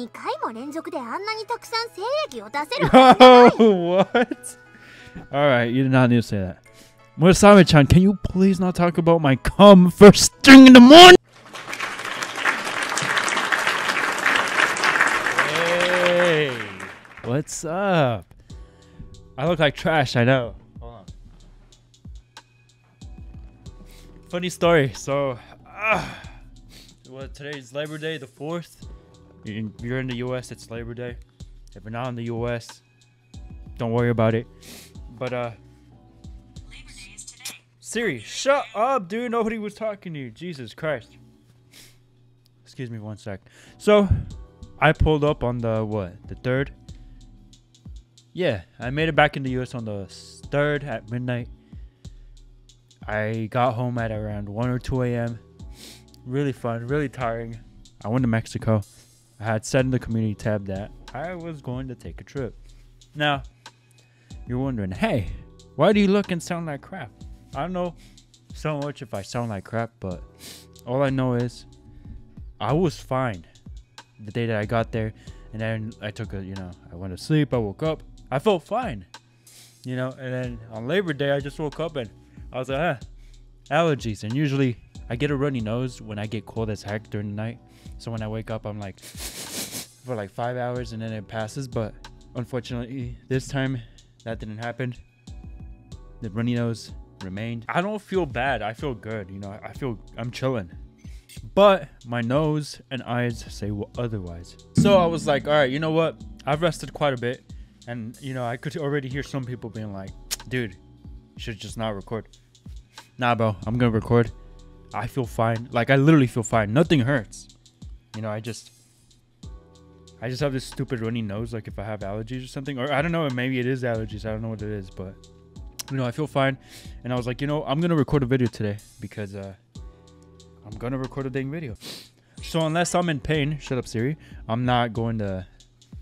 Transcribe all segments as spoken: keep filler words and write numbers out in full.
Oh, what? Alright, you did not need to say that. Murasame-chan, can you please not talk about my cum first thing in the morning? Hey, what's up? I look like trash, I know. Hold on. Funny story, so uh, well, today's Labor Day, the fourth. You're in the U S, it's Labor Day. If you're not in the U S, don't worry about it. But uh Labor Day is today. Siri, shut up, dude. Nobody was talking to you. Jesus Christ. Excuse me one sec. So I pulled up on the what? The third? Yeah, I made it back in the U S on the third at midnight. I got home at around one or two A M Really fun, really tiring. I went to Mexico. I had said in the community tab that I was going to take a trip. Now, you're wondering, hey, why do you look and sound like crap? I don't know so much if I sound like crap, but all I know is I was fine the day that I got there. And then I took a, you know, I went to sleep. I woke up. I felt fine, you know, and then on Labor Day, I just woke up and I was like, huh, allergies. And usually I get a runny nose when I get cold as heck during the night. So when I wake up, I'm like for like five hours and then it passes. But unfortunately, this time that didn't happen. The runny nose remained. I don't feel bad. I feel good. You know, I feel I'm chilling. But my nose and eyes say otherwise. So I was like, all right, you know what? I've rested quite a bit. And, you know, I could already hear some people being like, dude, you should just not record. Nah, bro, I'm going to record. I feel fine. Like, I literally feel fine. Nothing hurts. You know, I just, I just have this stupid runny nose. Like if I have allergies or something, or I don't know, maybe it is allergies. I don't know what it is, but you know, I feel fine. And I was like, you know, I'm gonna record a video today because uh, I'm gonna record a dang video. So unless I'm in pain, shut up Siri, I'm not going to,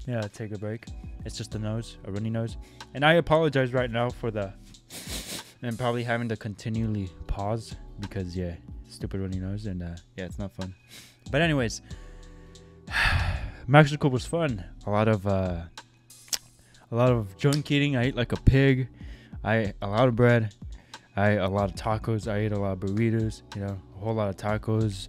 yeah, take a break. It's just a nose, a runny nose. And I apologize right now for the, and probably having to continually pause because yeah, stupid runny nose, and uh, yeah, it's not fun. But anyways, Mexico was fun. A lot of uh, a lot of junk eating. I ate like a pig. I ate a lot of bread. I ate a lot of tacos. I ate a lot of burritos. You know, a whole lot of tacos.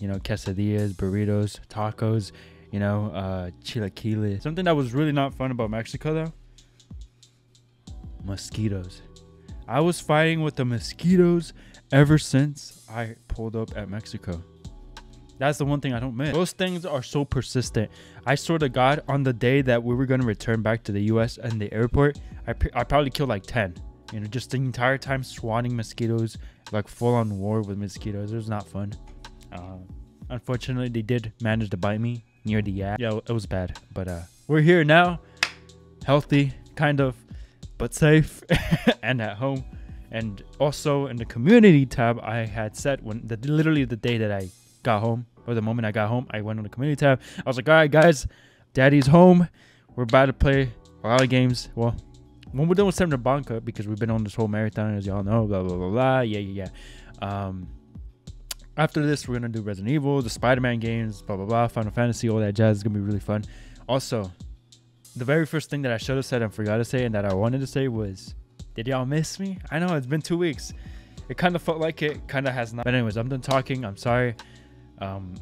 You know, quesadillas, burritos, tacos. You know, uh, chilaquiles. Something that was really not fun about Mexico though. Mosquitoes. I was fighting with the mosquitoes ever since I pulled up at Mexico. That's the one thing I don't miss. Those things are so persistent. I swear to God, on the day that we were going to return back to the U S and the airport, I, I probably killed like ten. You know, just the entire time swatting mosquitoes, like full on war with mosquitoes. It was not fun. Uh, unfortunately, they did manage to bite me near the ass. Yeah, it was bad. But uh, we're here now, healthy, kind of, but safe and at home. And also in the community tab, I had said when the, literally the day that I got home, or the moment I got home, I went on the community tab. I was like, all right guys, daddy's home, we're about to play a lot of games. Well, when we're done with Senren Banka, because we've been on this whole marathon, as y'all know, blah blah blah blah, yeah yeah yeah. Um after this, we're gonna do Resident Evil, the Spider Man games, blah blah blah, Final Fantasy, all that jazz. Is gonna be really fun. Also, the very first thing that I should have said and forgot to say, and that I wanted to say, was did y'all miss me? I know it's been two weeks. It kind of felt like it, kind of has not. But anyways, I'm done talking. I'm sorry. Um,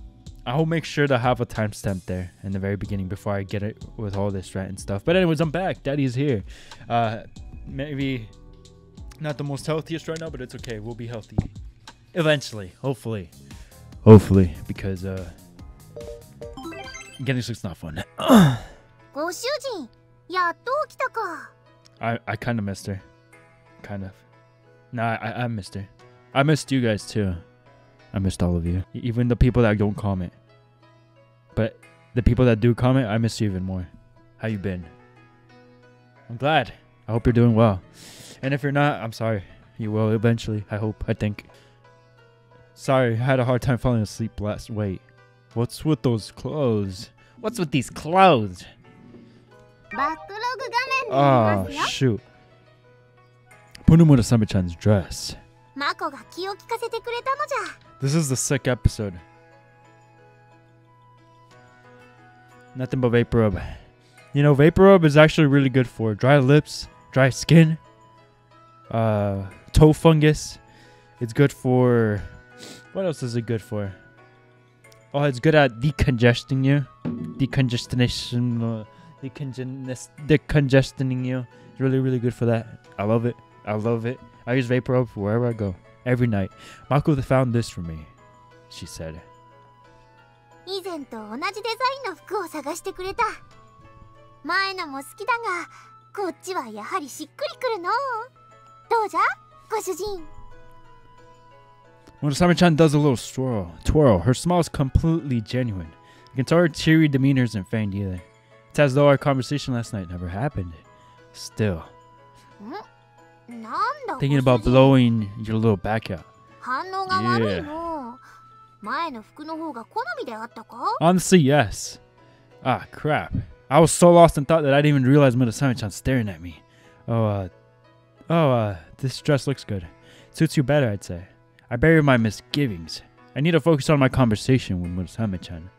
I'll make sure to have a timestamp there in the very beginning before I get it with all this rant and stuff. But anyways, I'm back. Daddy's here. Uh, maybe not the most healthiest right now, but it's okay. We'll be healthy eventually. Hopefully. Hopefully. Because uh, getting sick's not fun. I, I kind of missed her. Kind of. Nah, I, I missed her. I missed you guys too. I missed all of you. Even the people that don't comment. But the people that do comment, I miss you even more. How you been? I'm glad. I hope you're doing well. And if you're not, I'm sorry. You will eventually. I hope. I think. Sorry, I had a hard time falling asleep last night. What's with those clothes? What's with these clothes? Oh, shoot. Murasame-chan's dress. This is the sick episode. Nothing but Vaporub. You know, Vaporub is actually really good for dry lips, dry skin, uh, toe fungus. It's good for... What else is it good for? Oh, it's good at decongesting you. Decongestion... Uh, decongestion... Decongestioning you. It's really, really good for that. I love it. I love it. I use Vaporub wherever I go. Every night. Maku found this for me, she said. Murasame-chan does a little swirl, twirl. Her smile is completely genuine. You can tell her cheery demeanor isn't feigned either. It's as though our conversation last night never happened. Still. Thinking about blowing your little back out. Yeah. Honestly, yes. Ah, crap. I was so lost in thought that I didn't even realize Murasame-chan staring at me. Oh, uh... Oh, uh, this dress looks good. Suits you better, I'd say. I bury my misgivings. I need to focus on my conversation with Murasame-chan.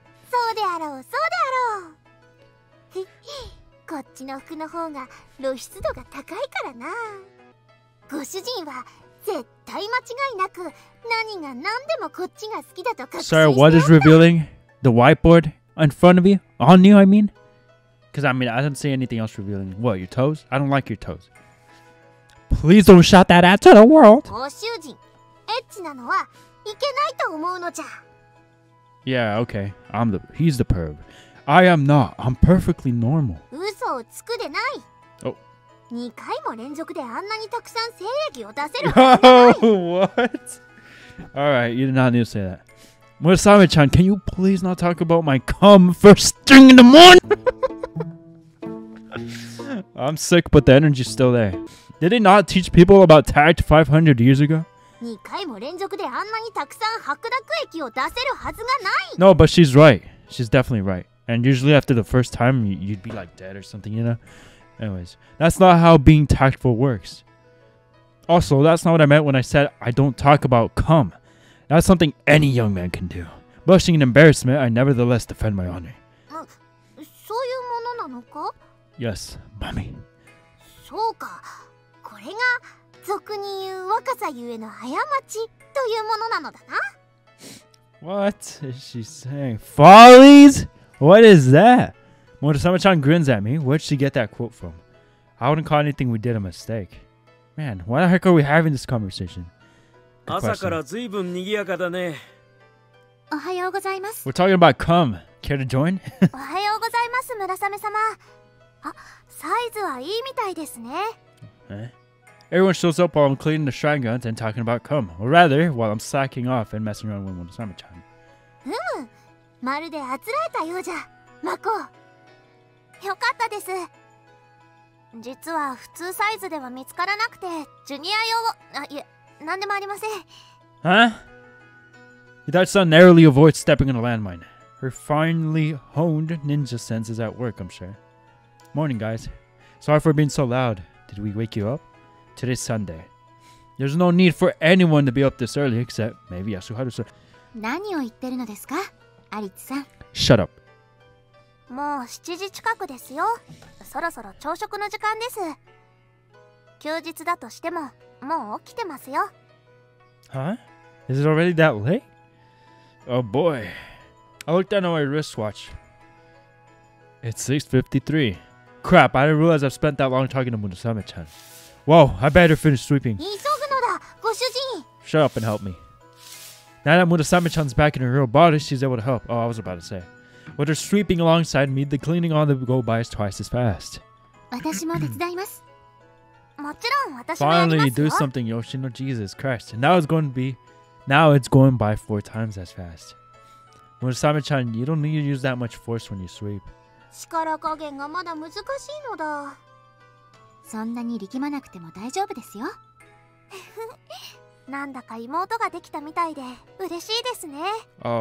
Sorry, what is revealing? The whiteboard in front of you? On you, I mean? Because, I mean, I didn't see anything else revealing. What, your toes? I don't like your toes. Please don't shout that out to the world. Yeah, okay. I'm the he's the perv. I am not. I'm perfectly normal. Oh. Oh, what? Alright, you did not need to say that. Murasame-chan, can you please not talk about my cum first thing in the morning? I'm sick, but the energy's still there. Did it not teach people about tact five hundred years ago? No, but she's right. She's definitely right. And usually after the first time, you'd be like dead or something, you know? Anyways, that's not how being tactful works. Also, that's not what I meant when I said I don't talk about cum. That's something any young man can do. Blushing in embarrassment, I nevertheless defend my honor. Yes, mommy. What is she saying? Follies? What is that? Murasame-chan grins at me. Where'd she get that quote from? I wouldn't call anything we did a mistake. Man, why the heck are we having this conversation? We're talking about cum. Care to join? Eh? Everyone shows up while I'm cleaning the shrine guns and talking about cum. Or rather, while I'm slacking off and messing around with Murasame-chan. Huh? That son narrowly avoids stepping on a landmine. Her finely honed ninja sense is at work, I'm sure. Morning, guys. Sorry for being so loud. Did we wake you up? Today's Sunday. There's no need for anyone to be up this early except maybe Yasuharu-san. Shut up. Huh? Is it already that late? Oh boy. I looked down at my wristwatch. It's six fifty-three. Crap, I didn't realize I've spent that long talking to Murasame-chan. Whoa, I better finish sweeping. Shut up and help me. Now that Murasame-chan's back in her real body, she's able to help. Oh, I was about to say. With her sweeping alongside me, the cleaning on the go by is twice as fast. Finally, do something, Yoshino. Jesus Christ. And now it's going to be... Now it's going by four times as fast. Murasame-chan, you don't need to use that much force when you sweep. Oh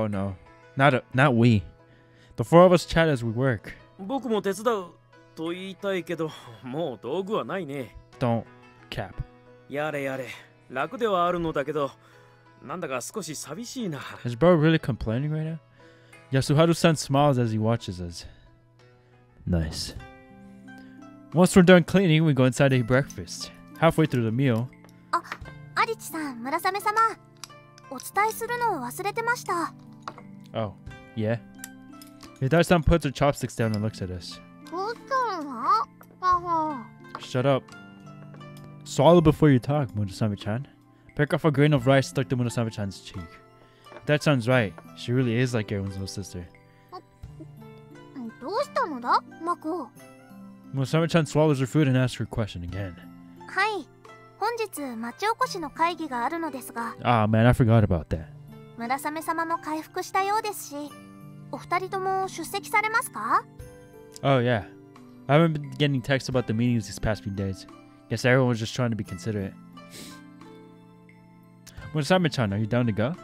no. Not a, not we. The four of us chat as we work. Don't cap. Is bro really complaining right now? Yasuharu-san smiles as he watches us. Nice. Once we're done cleaning, we go inside to eat breakfast. Halfway through the meal. Ah, Arichi-san, Murasame-sama. Oh, yeah? Hidari-san puts her chopsticks down and looks at us. Shut up. Swallow before you talk, Murasame-chan. Pick off a grain of rice stuck to Murasame-chan's cheek. That sounds right. She really is like everyone's little sister. Murasame-chan swallows her food and asks her question again. Ah, man, I forgot about that. Oh, yeah. I haven't been getting texts about the meetings these past few days. Guess everyone was just trying to be considerate. Murasame-chan, are you down to go?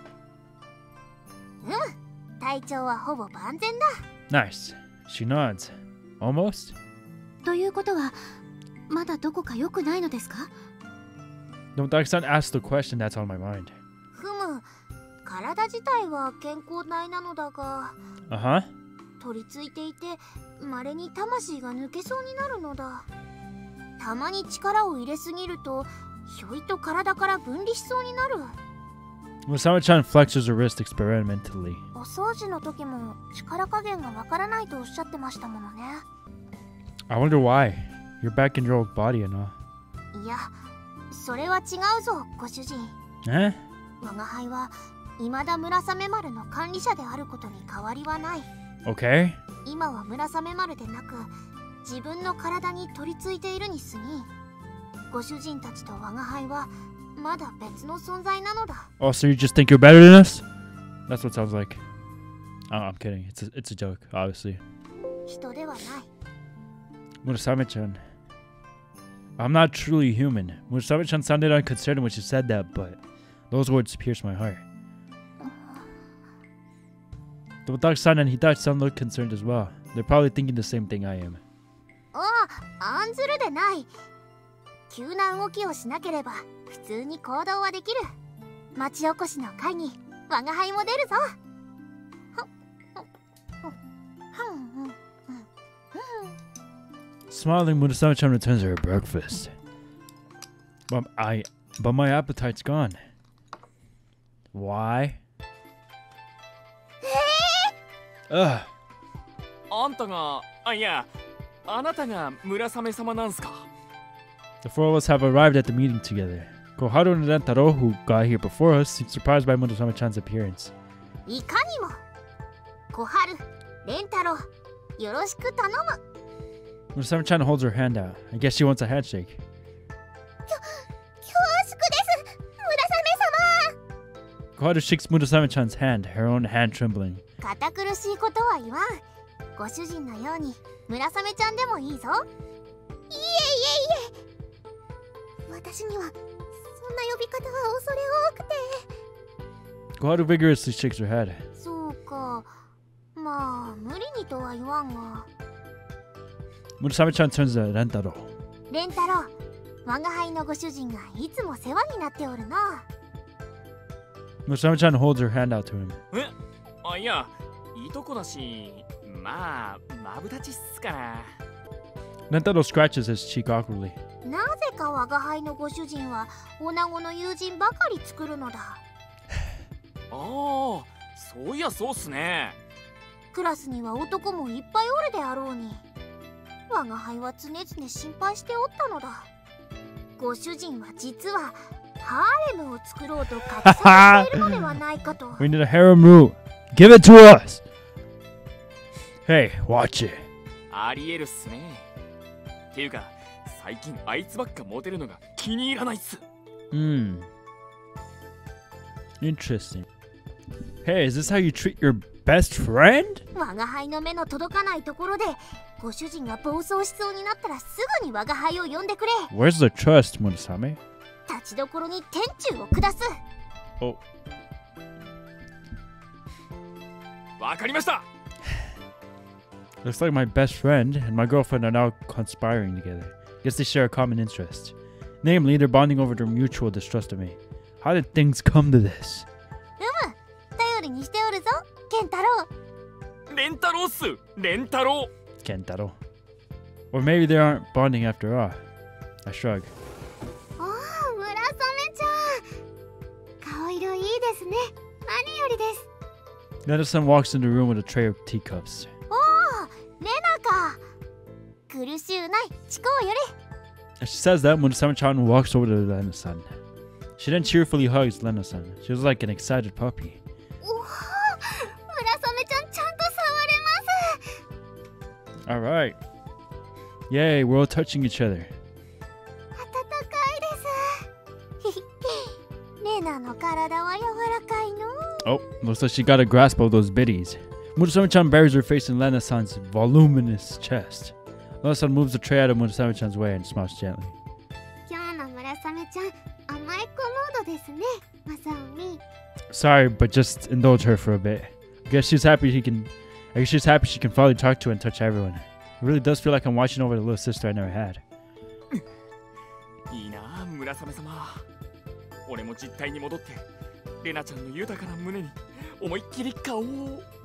Nice. She nods. Almost? Murasame-san asked the question that's on my mind. Uh-huh. Murasame-chan flexes her wrist experimentally. I wonder why. You're back in your old body and all. Eh? Okay. Oh, so you just think you're better than us? That's what it sounds like. Oh, I'm kidding. It's a, it's a joke, obviously. Murasame-chan. I'm not truly human. Murasame-chan sounded unconcerned when she said that, but those words pierced my heart. Tomodachi-san and Hitachi-san look concerned as well. They're probably thinking the same thing I am. Oh, anzuru de nai. Kyū na ugoki o shinakereba, futsū ni koudou wa dekiru. Machi okoshi no kai ni waga hai mo deru zo. Smiling, Murasame-chan returns her breakfast. But I, but my appetite's gone. Why? Ugh. The four of us have arrived at the meeting together. Koharu and Rentaro, who got here before us, seem surprised by Murasame-chan's appearance. Murasame-chan holds her hand out. I guess she wants a handshake. Koharu shakes Murasame-chan's hand, her own hand trembling. Koharu vigorously shakes her head. Murasame-chan turns to Rentaro. Rentaro, Murasame-chan holds her hand out to him. Rentaro scratches his cheek awkwardly. Oh, we need a harem root. Give it to us. Hey, watch it. Hmm. Interesting. Hey, is this how you treat your best friend? Where's the trust, Murasame? Oh. Looks like my best friend and my girlfriend are now conspiring together. Guess they share a common interest. Namely, they're bonding over their mutual distrust of me. How did things come to this? Rentaro. Rentaro. Or maybe they aren't bonding after all. I shrug. Nana-san walks in the room with a tray of teacups. Oh, Nenaka! And she says that when Sama-chan walks over to Nana-san. She then cheerfully hugs Nana-san. She was like an excited puppy. Alright. Yay, we're all touching each other. Oh, looks like she got a grasp of those biddies. Murasame-chan buries her face in Nana-san's voluminous chest. Nana-san moves the tray out of Murasame-chan's way and smiles gently. Sorry, but just indulge her for a bit. I guess she's happy she can. I guess she's happy she can finally talk to and touch everyone. It really does feel like I'm watching over the little sister I never had. Did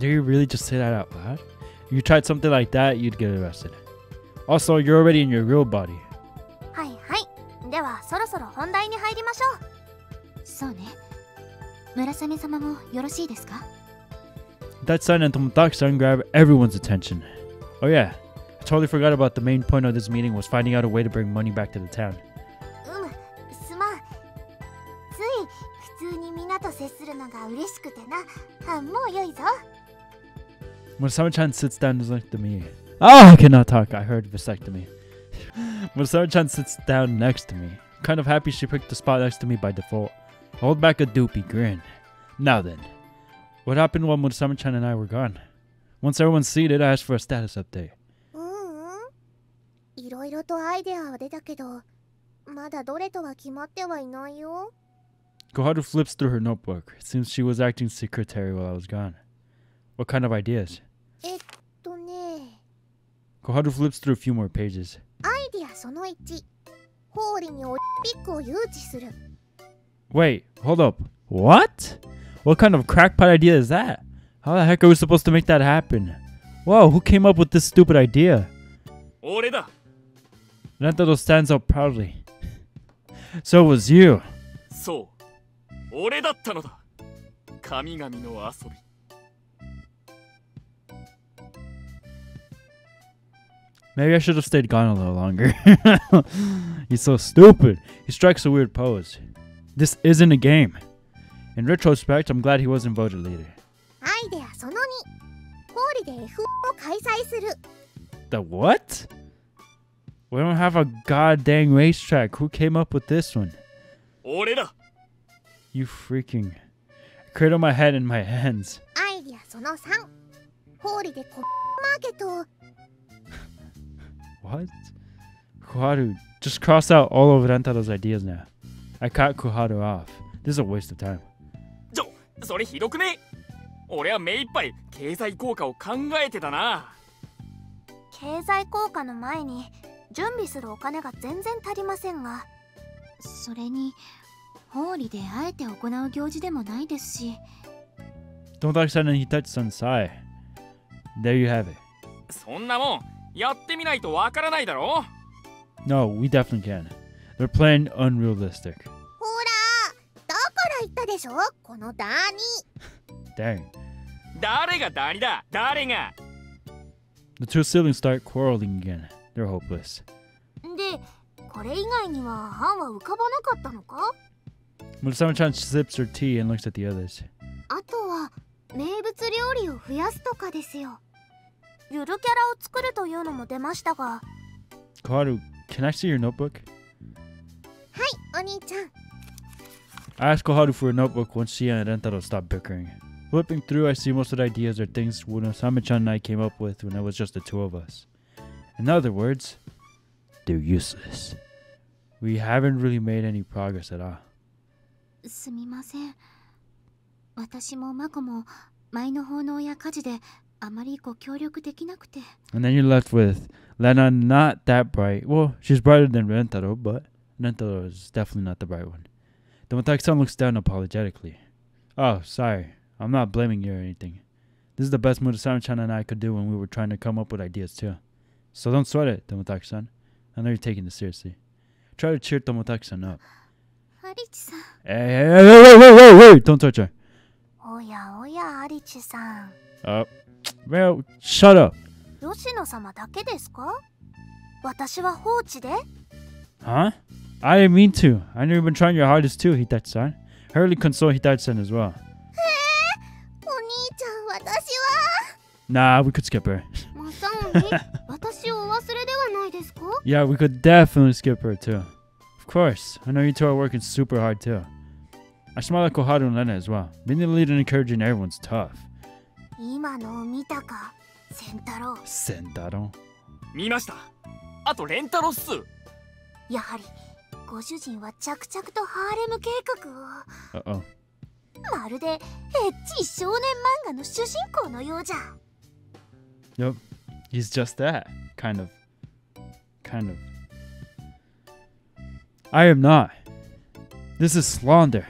you really just say that out loud? If you tried something like that, you'd get arrested. Also, you're already in your real body. That sign and Tomotaku-san grab everyone's attention. Oh yeah, I totally forgot about the main point of this meeting was finding out a way to bring money back to the town. Murasame-chan sits down next to me. Oh, I cannot talk. I heard vasectomy. Murasame-chan sits down next to me. I'm kind of happy she picked the spot next to me by default. I hold back a doopy grin. Now then, what happened while Murasame-chan and I were gone? Once everyone's seated, I asked for a status update. Koharu flips through her notebook. It seems she was acting secretary while I was gone. What kind of ideas? Koharu flips through a few more pages. Wait, hold up. What? What kind of crackpot idea is that? How the heck are we supposed to make that happen? Whoa, who came up with this stupid idea? Rentaro stands up proudly. So it was you. So. Maybe I should have stayed gone a little longer. He's so stupid. He strikes a weird pose. This isn't a game. In retrospect, I'm glad he wasn't voted leader. The what? We don't have a goddamn racetrack. Who came up with this one? You freaking. I cradle my head in my hands. What? Koharu, just cross out all of Rentaro's ideas now. I cut Koharu off. This is a waste of time. Don't accept any touch on Sai. There you have it. No, we definitely can. They're playing unrealistic. Dang. The two siblings start quarreling again. They're hopeless. Murasame-chan sips her tea and looks at the others. Koharu, can I see your notebook? I asked Koharu for a notebook once she and Rentaro stopped bickering. Flipping through, I see most of the ideas are things Murasame-chan and I came up with when it was just the two of us. In other words, they're useless. We haven't really made any progress at all. And then you're left with Lena, not that bright. Well, she's brighter than Rentaro, but Rentaro is definitely not the bright one. Tomotaku-san looks down apologetically. Oh, sorry. I'm not blaming you or anything. This is the best Murasame-chan and I could do when we were trying to come up with ideas too. So don't sweat it, Tomotaki-san. I know you're taking this seriously. Try to cheer Tomotaki-san up. Arichi-san. Hey, hey, hey, wait, wait, wait, wait, wait. Don't touch her. Oya, oya, Arichi-san. Uh, well, shut up. Yoshino-sama dake desu ka? Watashi wa houchi de? Huh? I didn't mean to. I know you've been trying your hardest too, Hitachi-san. Hurriedly console Hitachi-san as well. Nah, we could skip her. Yeah, we could definitely skip her too. Of course, I know you two are working super hard too. I smile at Koharu and Lena as well. Being the leader and encouraging everyone's tough. Sentaro? Uh-oh. Yep, he's just that. Kind of. Kind of. I am not. This is slander.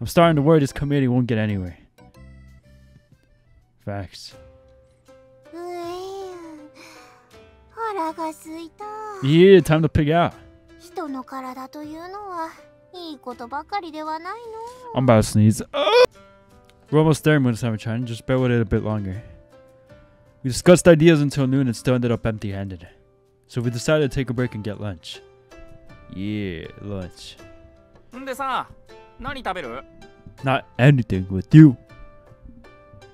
I'm starting to worry this committee won't get anywhere. Facts. Yeah, time to pig out. I'm about to sneeze. Oh! We're almost there, Munasama-chan. Just bear with it a bit longer. We discussed ideas until noon and still ended up empty-handed. So we decided to take a break and get lunch. Yeah, lunch. Not anything with you.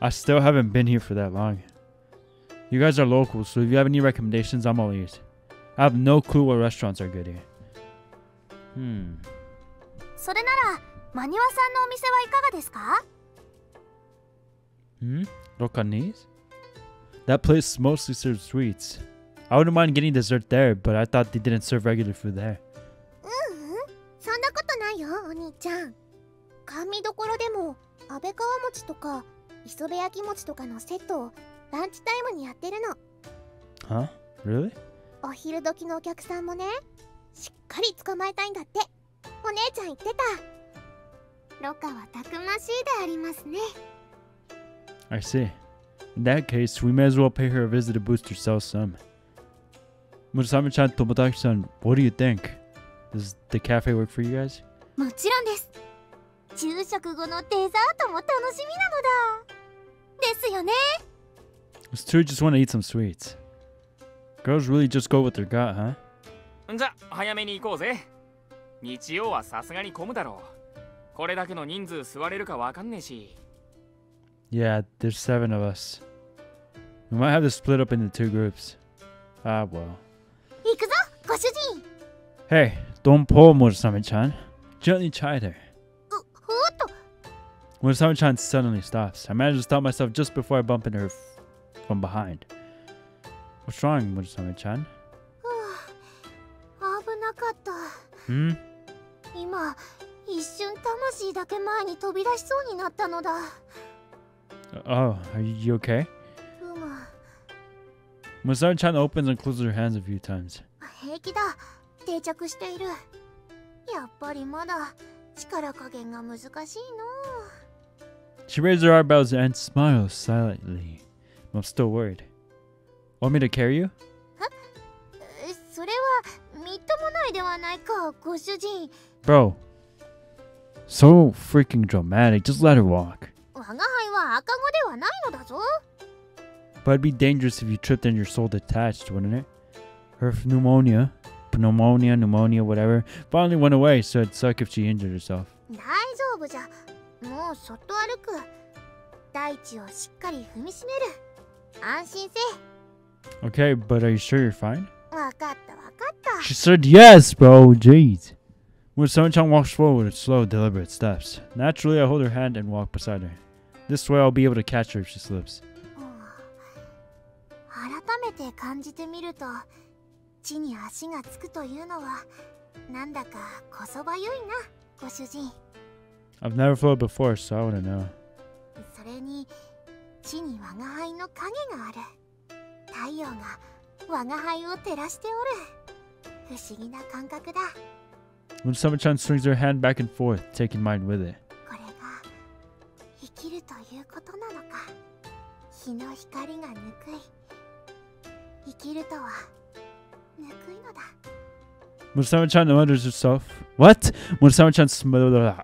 I still haven't been here for that long. You guys are locals, so if you have any recommendations, I'm all ears. I have no clue what restaurants are good here. Hmm. Hmm? Rokanese? That place mostly serves sweets. I wouldn't mind getting dessert there, but I thought they didn't serve regular food there. Huh? Really? I see. In that case, we may as well pay her a visit to boost her sell some. Murasame-chan, Tomotaki-san, what do you think? Does the cafe work for you guys? It's true, just want to eat some sweets. Girls really just go with their gut, huh? Yeah, there's seven of us. We might have to split up into two groups. Ah, well. Hey, don't pull, Murasame-chan. Gently chide her. Murasame-chan suddenly stops. I managed to stop myself just before I bump into her from behind. What's wrong, Murasame-chan? Hmm? Oh, are you okay? Murasame-chan opens and closes her hands a few times. She raises her eyebrows and smiles silently. I'm still worried. Want me to carry you? Bro, so freaking dramatic. Just let her walk. But it'd be dangerous if you tripped and your soul detached, wouldn't it? Her pneumonia, pneumonia, pneumonia, whatever, finally went away, so it'd suck if she injured herself. Okay, but are you sure you're fine? She said yes, bro. Jeez. Murasame-chan walks forward with slow, deliberate steps. Naturally, I hold her hand and walk beside her. This way, I'll be able to catch her if she slips. I've never flown before, so I want to know. Murasame-chan swings her hand back and forth, taking mine with it. Murasawa-chan murders herself. What? Murasawa-chan sm- oh.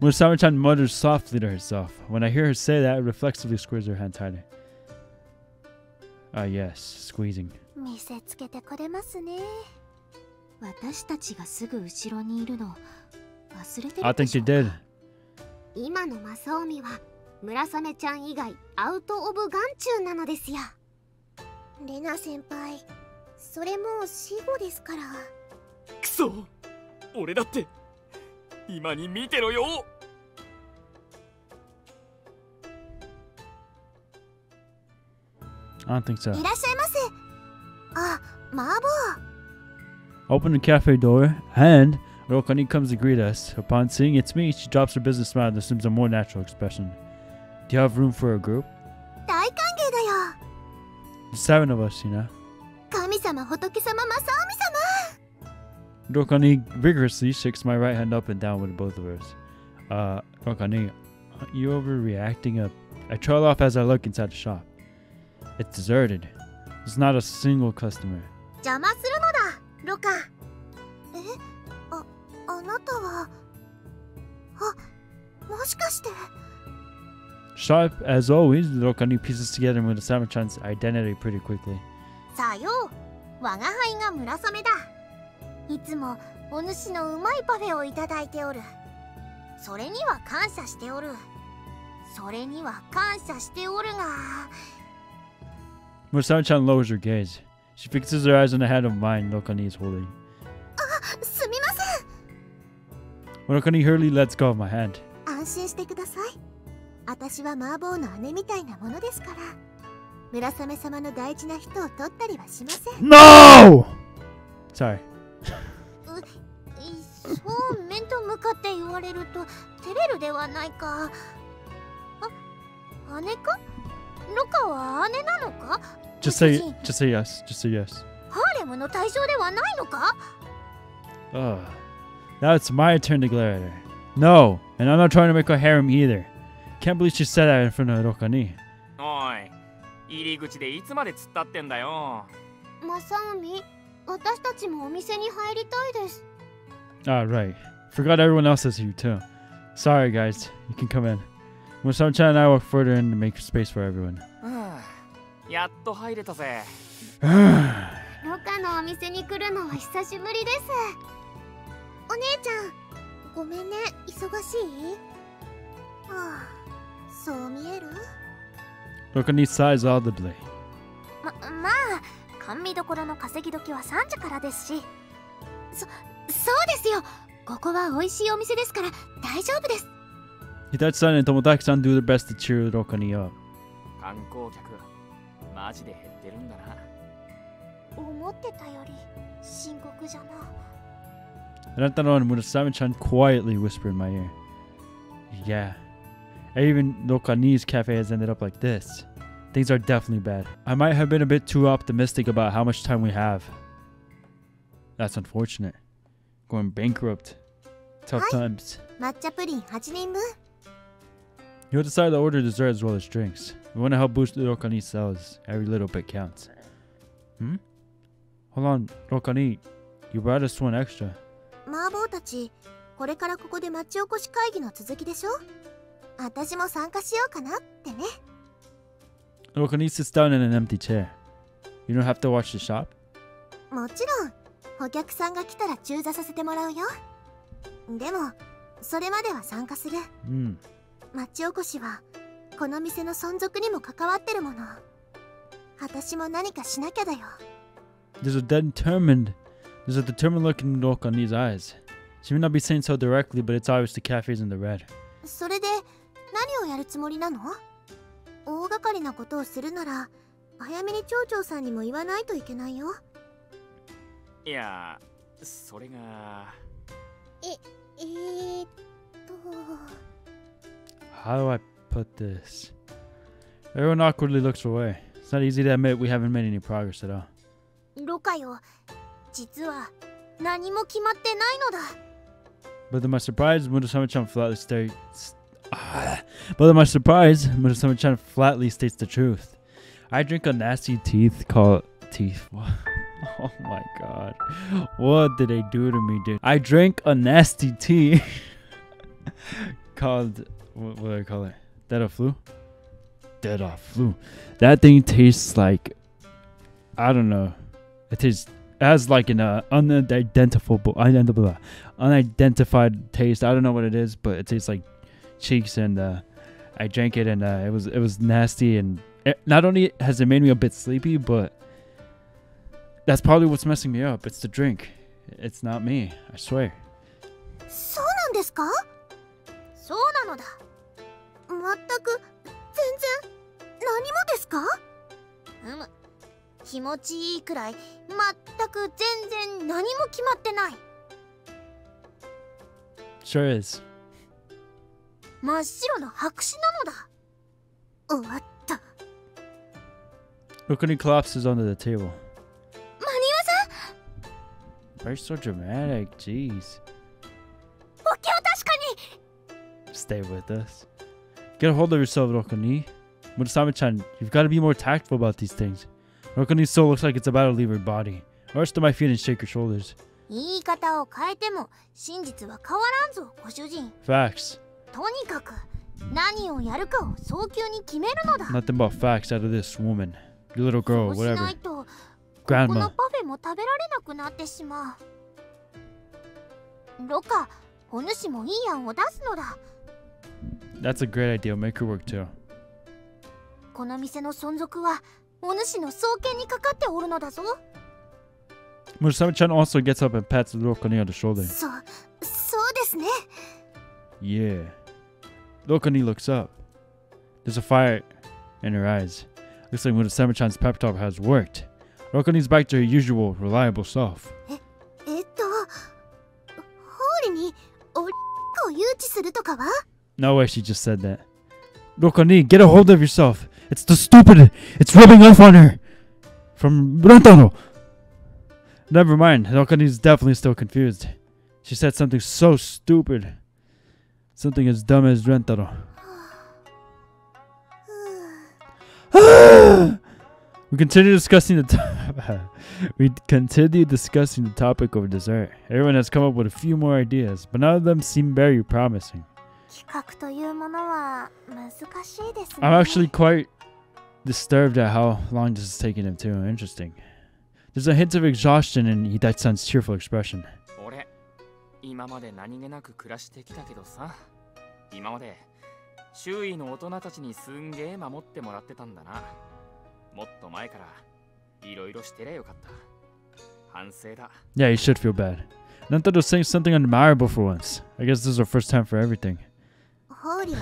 Murasawa-chan mutters softly to herself. When I hear her say that, I reflexively squeeze her hand tighter. Ah yes, squeezing. I think she did. I don't think so. Open the cafe door and Rokani comes to greet us. Upon seeing it's me, she drops her business smile and assumes a more natural expression. Do you have room for a group? There's seven of us, you know. Rokani vigorously shakes my right hand up and down with both of hers. Uh, Rokani, you overreacting up. I trail off as I look inside the shop. It's deserted. There's not a single customer. Sharp as always, Rokani pieces together Murasame-chan's identity pretty quickly. Murasame-chan lowers her gaze. She fixes her eyes on the head of mine Rokani is holding. Rokani hurriedly lets go of my hand. No! Sorry. Just say, just say yes. Just say yes. Ugh. Now it's my turn to glare at her. No, and I'm not trying to make a harem either. Can't believe she said that in front of Rokani. Oi, ah, right. Forgot everyone else is here too. Sorry, guys. You can come in. Murasawa-chan and I walk further in to make space for everyone. Rokani sighs audibly. Hitachi-san and Tomotaki-san do their best to cheer Rokani up. Rentaro and Murasame-chan quietly whisper in my ear. Yeah. Even Rokani's cafe has ended up like this. Things are definitely bad. I might have been a bit too optimistic about how much time we have. That's unfortunate. Going bankrupt. Tough times. You'll decide to order dessert as well as drinks. We want to help boost Rokani's sales. Every little bit counts. Hmm? Hold on, Rokani. You brought us one extra. Rokani sits down in an empty chair. You don't have to watch the shop? Mm. There's a determined there's a determined look in Rokani's eyes. She may not be saying so directly, but it's obvious the cafe's in the red. How do I put this? Everyone awkwardly looks away. It's not easy to admit we haven't made any progress at all. But to my surprise, Murasame-chan flatly states. But to my surprise, Murasame-chan flatly states the truth. I drink a nasty teeth called teeth. What? Oh my god. What did they do to me, dude? I drank a nasty tea called, what, what do I call it? Dead flu? Dead flu. That thing tastes like, I don't know. It tastes as like an uh, unidentifiable, unidentified taste. I don't know what it is, but it tastes like cheeks, and uh, I drank it, and uh, it was it was nasty, and it, not only has it made me a bit sleepy, but that's probably what's messing me up. It's the drink. It's not me. I swear. So is it? So is Sure is. Rukuni collapses under the table. Why are you so dramatic? Jeez. Stay with us. Get a hold of yourself, Rokuni. Murasame-chan, you've got to be more tactful about these things. Rokuni's soul looks like it's about to leave her body. Rush to my feet and shake her shoulders. Facts. Nothing but facts out of this woman. You little girl, whatever. Grandma. That's a great idea. Make her work too. Murasame-chan also gets up and pats Rokuni on the shoulder. Yeah. Rokuni looks up. There's a fire in her eyes. Looks like Murasame-chan's pep talk has worked. Rokuni's back to her usual, reliable self. No way she just said that. Rokuni, get a hold of yourself. It's the stupid. It's rubbing off on her. From Rantaro. Never mind. Rokuni's definitely still confused. She said something so stupid. Something as dumb as Rantaro. We continue discussing the to we continue discussing the topic of dessert. Everyone has come up with a few more ideas, but none of them seem very promising. I'm actually quite disturbed at how long this is taking him too. Interesting. There's a hint of exhaustion in Hitachi-san's cheerful expression. Yeah, you should feel bad. Nantaro's saying something admirable for once. I guess this is our first time for everything. Oops.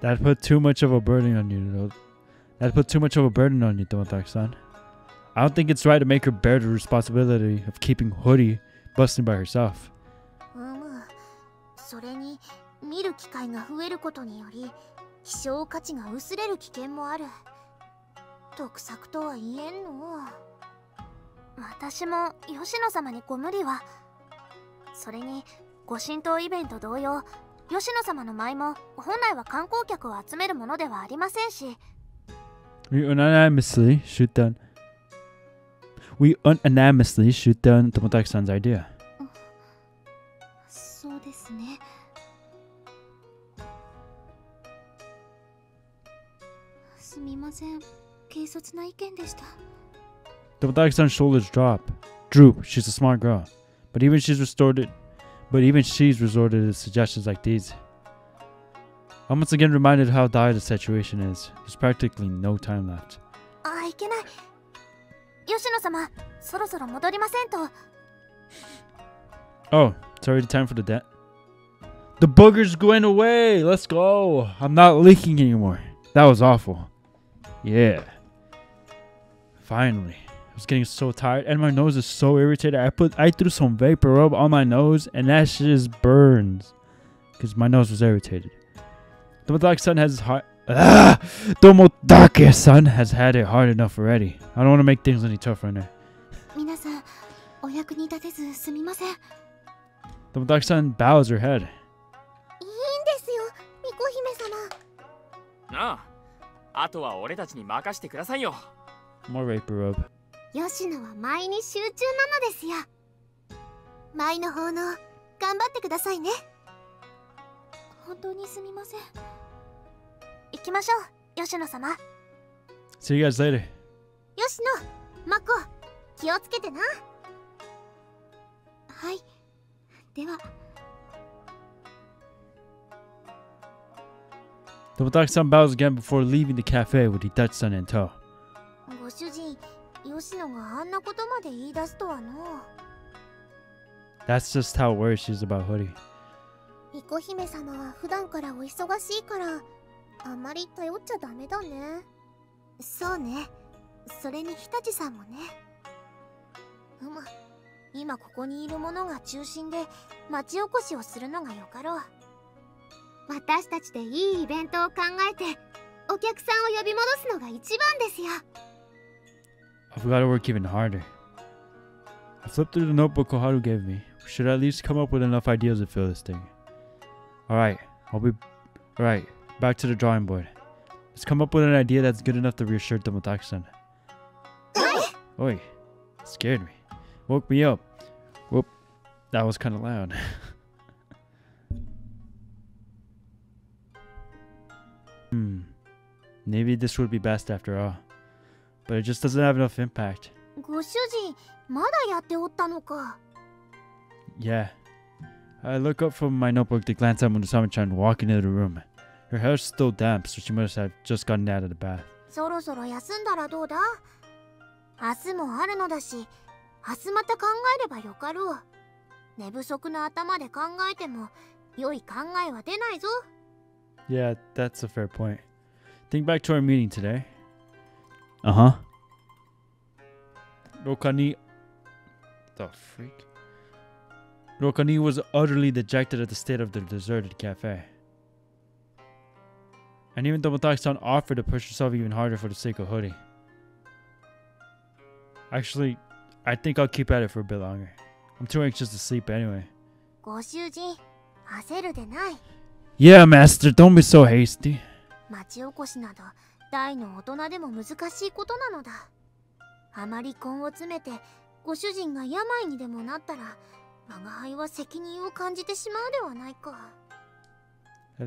That put too much of a burden on you. That put too much of a burden on you, Tomotaki-san. I don't think it's right to make her bear the responsibility of keeping Hori busting by herself. We unanimously shoot down. We unanimously shoot down Tomotaki-san's idea. Tomotaki-san's shoulders drop, droop. She's a smart girl, but even she's restored it. But even she's resorted to suggestions like these. I'm once again reminded how dire the situation is. There's practically no time left. I can't. Yoshino-sama, sorosoro modorimasen to. Oh, it's already time for the debt. The booger's going away. Let's go. I'm not leaking anymore. That was awful. Yeah. Finally. I was getting so tired. And my nose is so irritated. I put I threw some Vaporub on my nose. And that shit just burns. Because my nose was irritated. Domodake-san has hard... Ah! Domodake-san has had it hard enough already. I don't want to make things any tougher now. Domodake-san bows her head. Ah, more Vaporub. See you guys later. Yoshino, Mako, kiotsukete na. Hai. Dewa. Domodake-san bows again before leaving the cafe with Hitachi-san in tow. That's just how worried she is about Hori. I've got to work even harder. I flipped through the notebook Koharu gave me. We should at least come up with enough ideas to fill this thing. Alright, I'll be... Alright, back to the drawing board. Let's come up with an idea that's good enough to reassure Domodake-san. Oi, scared me. Woke me up. Whoop, that was kind of loud. Hmm. Maybe this would be best after all. But it just doesn't have enough impact. Yeah. I look up from my notebook to glance at Munasami-chan walking into the room. Her hair's still damp, so she must have just gotten out of the bath. Yeah, that's a fair point. Think back to our meeting today. Uh-huh. Rokani... The freak? Rokani was utterly dejected at the state of the deserted cafe. And even Domodake-san offered to push herself even harder for the sake of Hori. Actually, I think I'll keep at it for a bit longer. I'm too anxious to sleep anyway. Yeah, master, don't be so hasty. If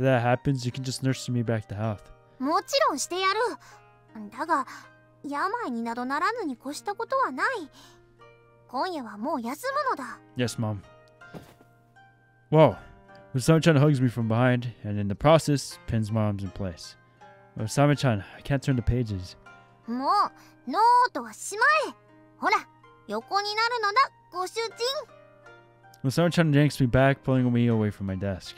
that happens, you can just nurse me back to health. Yes, Mom. Whoa. Musami-chan hugs me from behind, and in the process, pins my arms in place. Musami-chan, I can't turn the pages. Musami-chan yanks me back, pulling me away from my desk.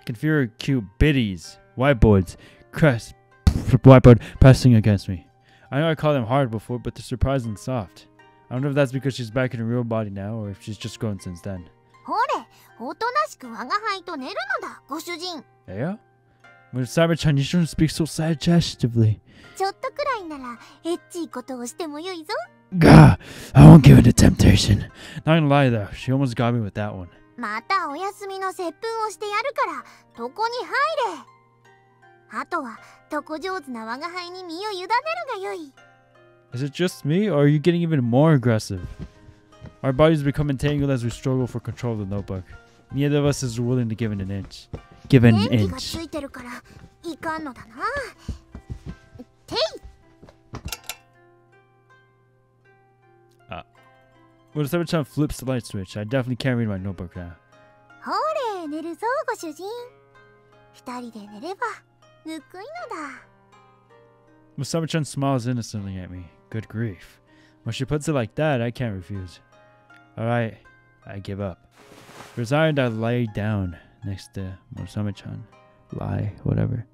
I can feel her cute bitties, whiteboards, crest, whiteboard pressing against me. I know I called them hard before, but they're surprisingly soft. I don't know if that's because she's back in her real body now, or if she's just grown since then. Yeah? Musami-chan, you shouldn't speak so suggestively. Gah! I won't give in to temptation. Not gonna lie though, she almost got me with that one. Is it just me, or are you getting even more aggressive? Our bodies become entangled as we struggle for control of the notebook. Neither of us is willing to give in an inch. Give in an inch. Uh, when Musami-chan flips the light switch, I definitely can't read my notebook now. Musami-chan smiles innocently at me. Good grief. When she puts it like that, I can't refuse. Alright, I give up. Resigned, I lay down. next to Musame-chan, lie, whatever.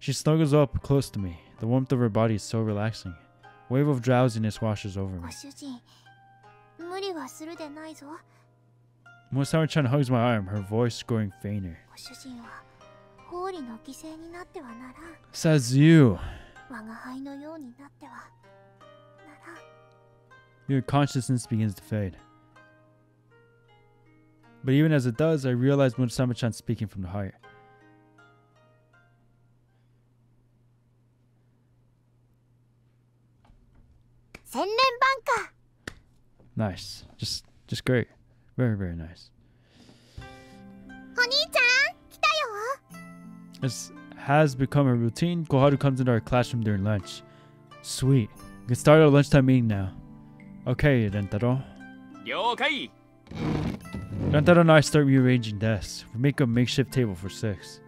She snuggles up close to me. The warmth of her body is so relaxing. A wave of drowsiness washes over me. Musame-chan hugs my arm, her voice growing fainter. Says you. Your consciousness begins to fade. But even as it does, I realize Musame-chan speaking from the heart. Senren Banka. Nice. Just just great. Very, very nice. As has become a routine, Koharu comes into our classroom during lunch. Sweet. We can start our lunchtime meeting now. Okay, Rentaro. Yokai. Rentaro and I start rearranging desks. We make a makeshift table for six.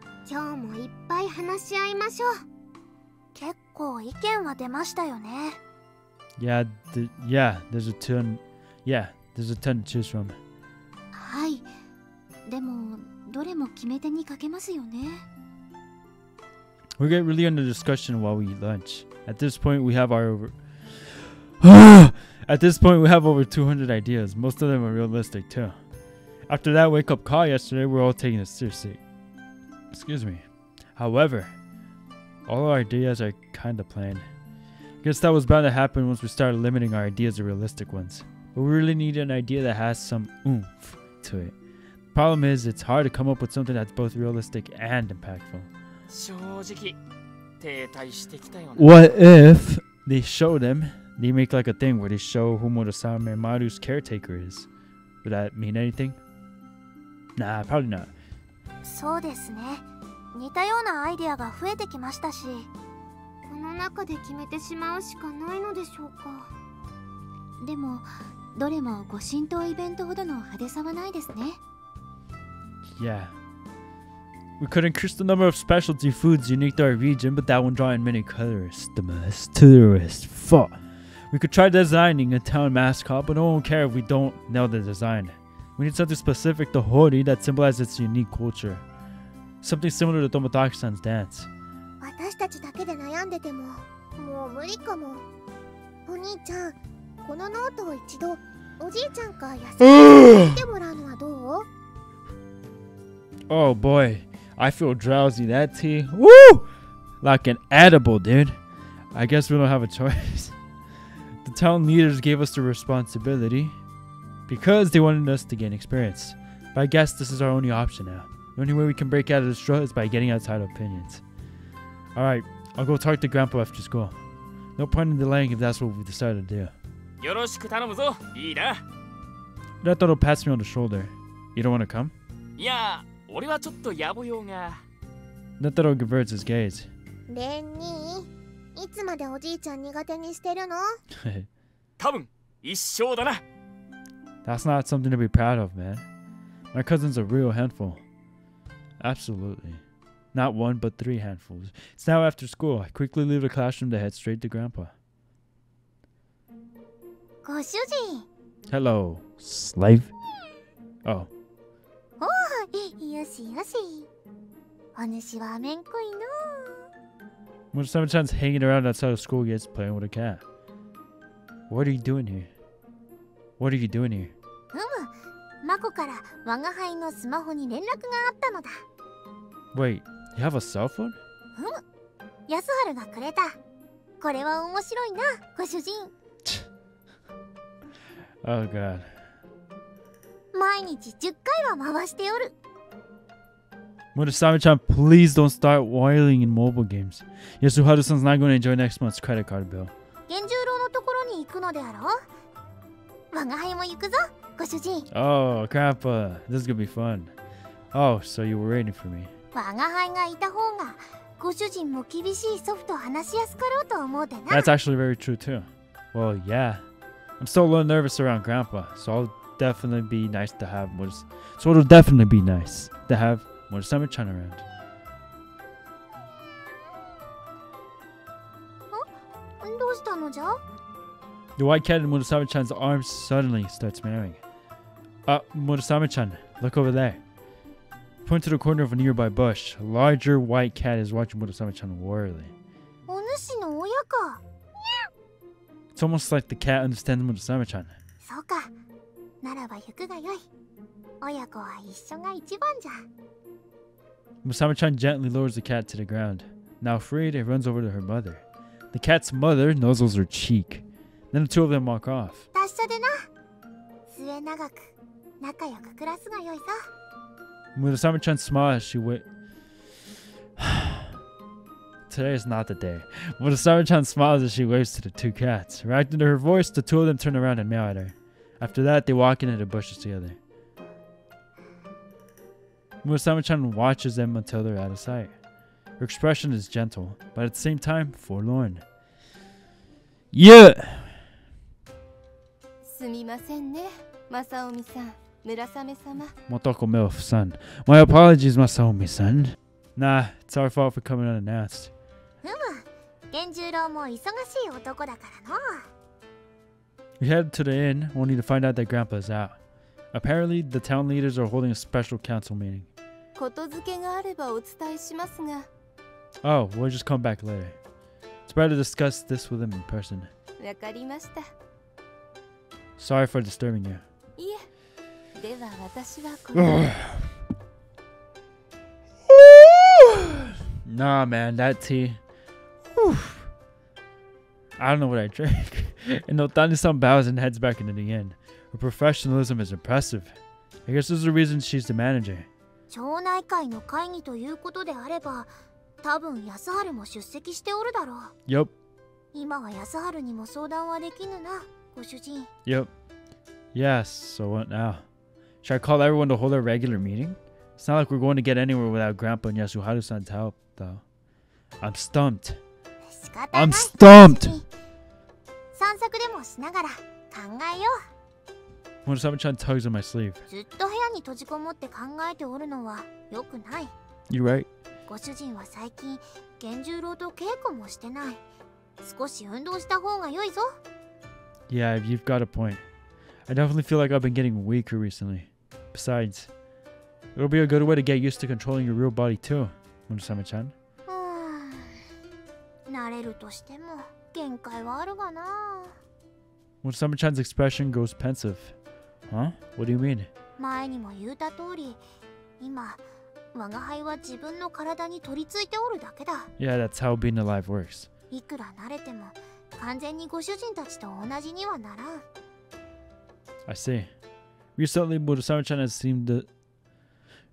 Yeah, th yeah, there's a ton. Yeah, there's a ton to choose from. We get really under discussion while we eat lunch. At this point, we have our over. At this point, we have over two hundred ideas. Most of them are realistic too. After that wake up call yesterday, we're all taking it seriously. Excuse me. However, all our ideas are kinda plain. I guess that was bound to happen once we started limiting our ideas to realistic ones. But we really need an idea that has some oomph to it. The problem is, it's hard to come up with something that's both realistic and impactful. What if they show them, they make like a thing where they show who Murasame Maru's caretaker is? Would that mean anything? Nah, probably not. Yeah. We could increase the number of specialty foods unique to our region, but that won't draw in many customers. Tourists. Fuck. We could try designing a town mascot, but no one will care if we don't know the design. We need something specific to Hori that symbolizes its unique culture. Something similar to Tomotaki-san's dance. Oh boy, I feel drowsy. That tea, woo! Like an edible, dude. I guess we don't have a choice. The town leaders gave us the responsibility because they wanted us to gain experience. But I guess this is our only option now. The only way we can break out of this struggle is by getting outside opinions. Alright, I'll go talk to Grandpa after school. No point in delaying if that's what we decided to do. Retaro pats me on the shoulder. You don't want to come? Yeah, Retaro converts his gaze. That's not something to be proud of, man. My cousin's a real handful. Absolutely. Not one, but three handfuls. It's now after school. I quickly leave the classroom to head straight to Grandpa. Hello, slave. Oh. Musame-chan's hanging around outside of school gets playing with a cat. What are you doing here? What are you doing here? Wait, you have a cell phone? Oh god. Murasame-chan, please don't start whiling in mobile games. Yasuharu-san's not going to enjoy next month's credit card bill. Oh, Grandpa, this is gonna be fun. Oh, so you were waiting for me. That's actually very true too. Well, yeah. I'm still a little nervous around Grandpa, so I'll definitely be nice to have Murasame. So it'll definitely be nice to have Murasame-chan around. The white cat in Murasame-chan's arms suddenly starts meowing. Uh, Murasame-chan, look over there. points to the corner of a nearby bush. A larger white cat is watching Murasame-chan warily. It's almost like the cat understands Murasame-chan. Murasame-chan gently lowers the cat to the ground. Now afraid, it runs over to her mother. The cat's mother nuzzles her cheek. Then the two of them walk off. Murasame-chan smiles. She wait. Today is not the day. Murasame-chan smiles as she waves to the two cats. Reacting to her voice, the two of them turn around and meow at her. After that, they walk into the bushes together. Murasame-chan watches them until they're out of sight. Her expression is gentle, but at the same time, forlorn. Yeah! Motoko Milf-san. My apologies, Masaomi-san. Nah, it's our fault for coming unannounced. We head to the inn, only to find out that Grandpa is out. Apparently, the town leaders are holding a special council meeting. Oh, we'll just come back later. It's better to discuss this with him in person. Sorry for disturbing you. Nah, man, that tea. Whew. I don't know what I drank. And Otani-san bows and heads back into the inn. Her professionalism is impressive. I guess there's a reason she's the manager. Yep. Yep. Yes, so what now? Should I call everyone to hold a regular meeting? It's not like we're going to get anywhere without Grandpa and Yasuharu-san's help, though. I'm stumped. I'm stumped! Murasame-chan tugs on my sleeve. You're right. Yeah, you've got a point. I definitely feel like I've been getting weaker recently. Besides, it'll be a good way to get used to controlling your real body too, Murasame-chan. Murasame-chan's expression goes pensive. Huh? What do you mean? Yeah, that's how being alive works. I see. Recently, Murasame-chan has seemed to...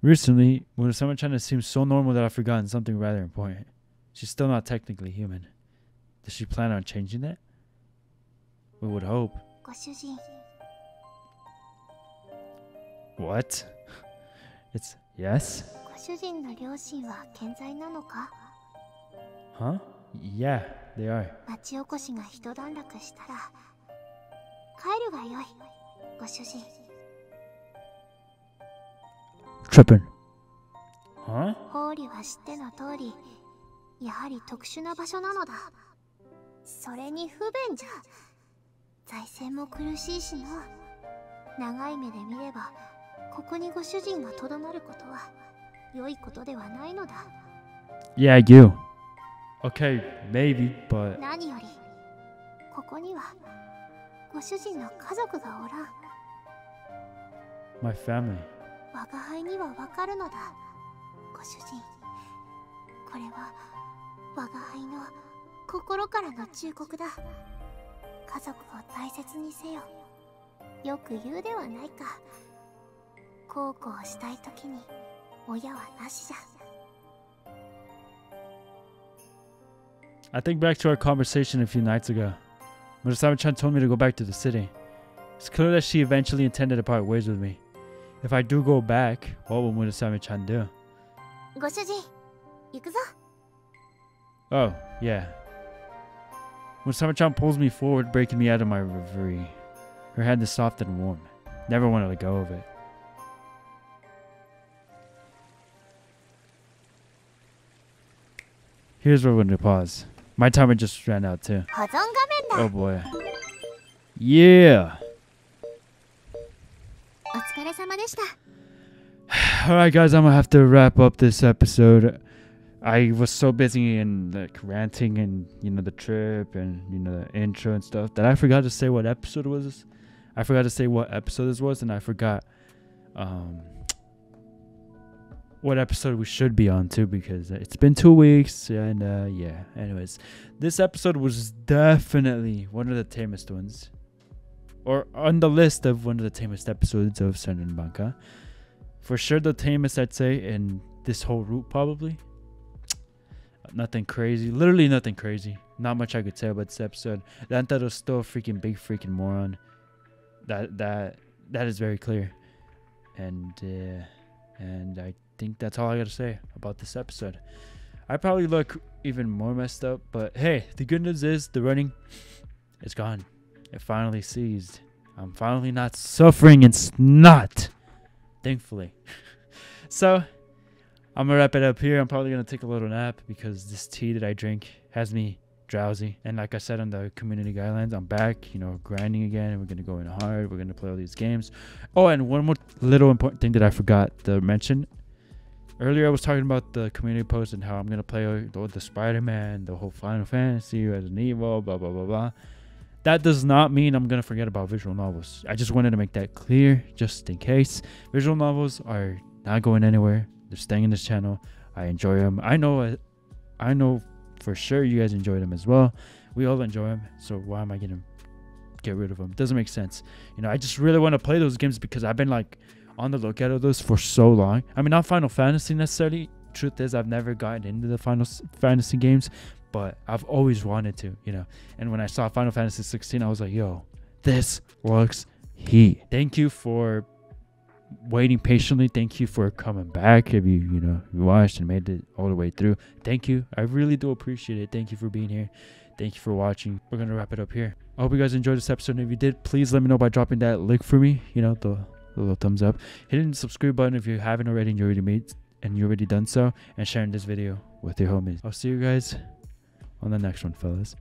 Recently, Murasame-chan has seemed so normal that I've forgotten something rather important. She's still not technically human. Does she plan on changing that? We would hope. What? It's... yes? Huh? Yeah, they are. Trippin'. Huh? Yeah, you. Okay, maybe, but... my family. I think back to our conversation a few nights ago. Murasame-chan told me to go back to the city. It's clear that she eventually intended to part ways with me. If I do go back, what will Murasame-chan do? Oh, yeah. Murasame-chan pulls me forward, breaking me out of my reverie. Her hand is soft and warm. Never want to let go of it. Here's where we're going to pause. My timer just ran out too. Oh boy. Yeah! Alright guys, I'm gonna have to wrap up this episode. I was so busy in like ranting and, you know, the trip and, you know, the intro and stuff that I forgot to say what episode was. I forgot to say what episode this was, and I forgot um, what episode we should be on too, because it's been two weeks and uh, yeah. Anyways, this episode was definitely one of the tamest ones, or on the list of one of the tamest episodes of Senren Banka. For sure the tamest, I'd say, in this whole route probably. Nothing crazy, literally nothing crazy. Not much I could say about this episode. Rantaro's still a freaking big freaking moron. That that that is very clear, and uh, and I think that's all I gotta say about this episode. I probably look even more messed up, but hey, the good news is the running is gone. It finally ceased. I'm finally not suffering in snot, thankfully. So I'm gonna wrap it up here. I'm probably gonna take a little nap because this tea that I drink has me drowsy. And like I said on the community guidelines, I'm back, you know, grinding again, and we're gonna go in hard. We're gonna play all these games. Oh, and one more little important thing that I forgot to mention earlier. I was talking about the community post and how I'm gonna play all the Spider Man, the whole Final Fantasy, Resident Evil, blah blah blah blah. That does not mean I'm gonna forget about visual novels. I just wanted to make that clear, just in case. Visual novels are not going anywhere. They're staying in this channel. I enjoy them. I know, I know. For sure you guys enjoyed them as well. We all enjoy them, so why am I gonna get rid of them? Doesn't make sense, you know. I just really want to play those games because I've been like on the lookout of those for so long. I mean, not Final Fantasy necessarily. Truth is, I've never gotten into the Final Fantasy games, but I've always wanted to, you know. And when I saw Final Fantasy sixteen, I was like, yo, this looks heat. Thank you for waiting patiently. Thank you for coming back. If you you know you watched and made it all the way through, thank you. I really do appreciate it. Thank you for being here. Thank you for watching. We're gonna wrap it up here. I hope you guys enjoyed this episode, and if you did, please let me know by dropping that like for me, you know, the, the little thumbs up, hitting the subscribe button if you haven't already and you already made and you already done so, and sharing this video with your homies. I'll see you guys on the next one, fellas.